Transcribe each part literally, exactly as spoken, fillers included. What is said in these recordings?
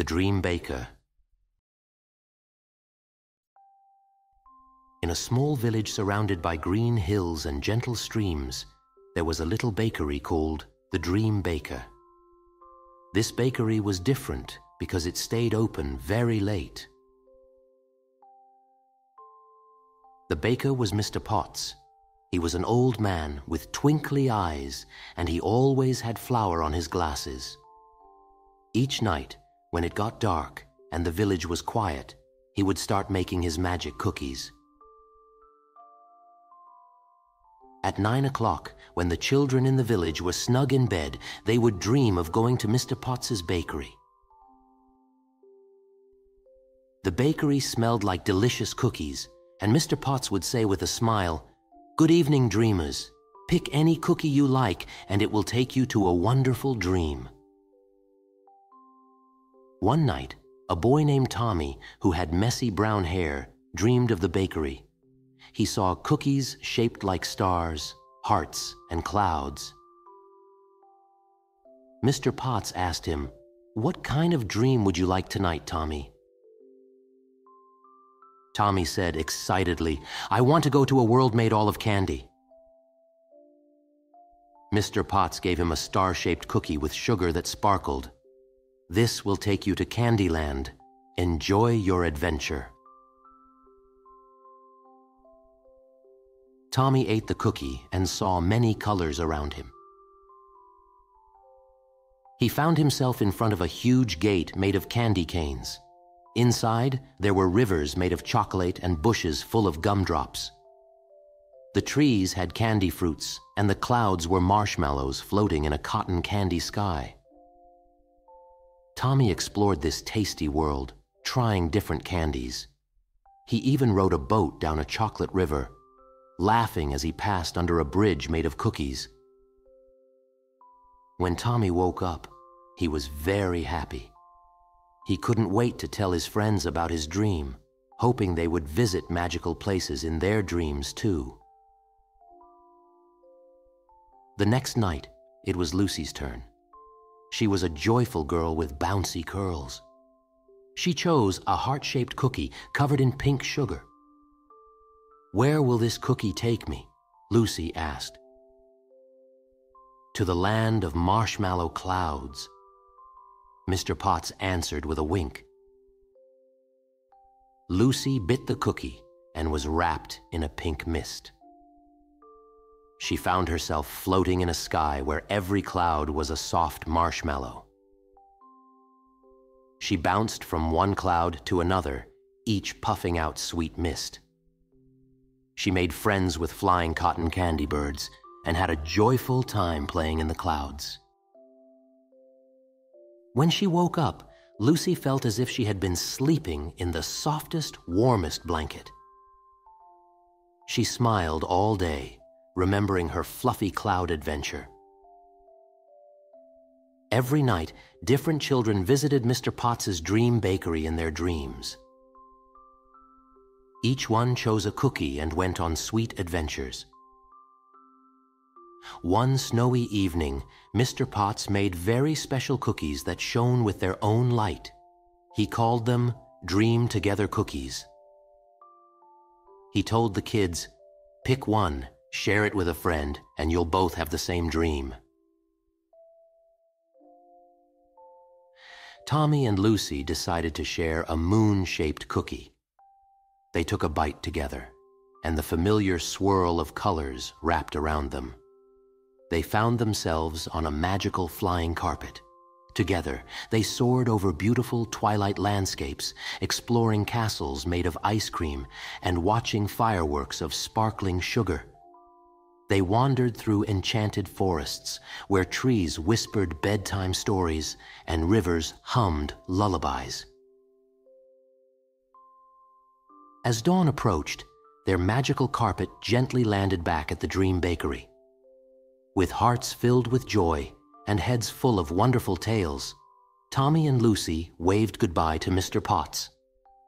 The Dream Baker. In a small village surrounded by green hills and gentle streams, there was a little bakery called The Dream Baker. This bakery was different because it stayed open very late. The baker was Mister Potts. He was an old man with twinkly eyes, and he always had flour on his glasses. Each night, when it got dark and the village was quiet, he would start making his magic cookies. At nine o'clock, when the children in the village were snug in bed, they would dream of going to Mister Potts's bakery. The bakery smelled like delicious cookies, and Mister Potts would say with a smile, "Good evening, dreamers. Pick any cookie you like, and it will take you to a wonderful dream." One night, a boy named Tommy, who had messy brown hair, dreamed of the bakery. He saw cookies shaped like stars, hearts, and clouds. Mister Potts asked him, "What kind of dream would you like tonight, Tommy?" Tommy said excitedly, "I want to go to a world made all of candy." Mister Potts gave him a star-shaped cookie with sugar that sparkled. "This will take you to Candyland. Enjoy your adventure." Tommy ate the cookie and saw many colors around him. He found himself in front of a huge gate made of candy canes. Inside, there were rivers made of chocolate and bushes full of gumdrops. The trees had candy fruits, and the clouds were marshmallows floating in a cotton candy sky. Tommy explored this tasty world, trying different candies. He even rode a boat down a chocolate river, laughing as he passed under a bridge made of cookies. When Tommy woke up, he was very happy. He couldn't wait to tell his friends about his dream, hoping they would visit magical places in their dreams too. The next night, it was Lucy's turn. She was a joyful girl with bouncy curls. She chose a heart-shaped cookie covered in pink sugar. "Where will this cookie take me?" Lucy asked. "To the land of marshmallow clouds," Mister Potts answered with a wink. Lucy bit the cookie and was wrapped in a pink mist. She found herself floating in a sky where every cloud was a soft marshmallow. She bounced from one cloud to another, each puffing out sweet mist. She made friends with flying cotton candy birds and had a joyful time playing in the clouds. When she woke up, Lucy felt as if she had been sleeping in the softest, warmest blanket. She smiled all day, remembering her fluffy cloud adventure. Every night, different children visited Mister Potts's dream bakery in their dreams. Each one chose a cookie and went on sweet adventures. One snowy evening, Mister Potts made very special cookies that shone with their own light. He called them Dream Together Cookies. He told the kids, "Pick one, share it with a friend, and you'll both have the same dream." Tommy and Lucy decided to share a moon-shaped cookie. They took a bite together, and the familiar swirl of colors wrapped around them. They found themselves on a magical flying carpet. Together, they soared over beautiful twilight landscapes, exploring castles made of ice cream and watching fireworks of sparkling sugar. They wandered through enchanted forests where trees whispered bedtime stories and rivers hummed lullabies. As dawn approached, their magical carpet gently landed back at the Dream Bakery. With hearts filled with joy and heads full of wonderful tales, Tommy and Lucy waved goodbye to Mister Potts,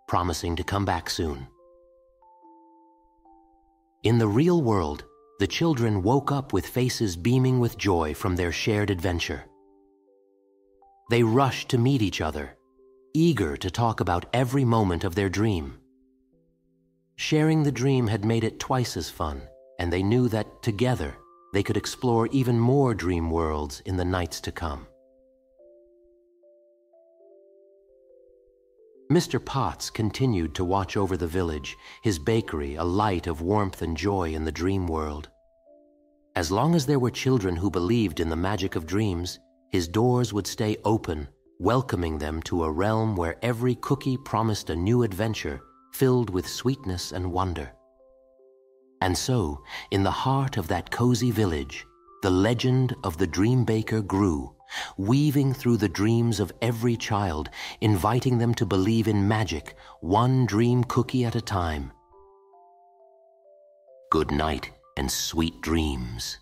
promising to come back soon. In the real world, the children woke up with faces beaming with joy from their shared adventure. They rushed to meet each other, eager to talk about every moment of their dream. Sharing the dream had made it twice as fun, and they knew that together they could explore even more dream worlds in the nights to come. Mister Potts continued to watch over the village, his bakery a light of warmth and joy in the dream world. As long as there were children who believed in the magic of dreams, his doors would stay open, welcoming them to a realm where every cookie promised a new adventure filled with sweetness and wonder. And so, in the heart of that cozy village, the legend of the Dream Baker grew, weaving through the dreams of every child, inviting them to believe in magic, one dream cookie at a time. Good night and sweet dreams.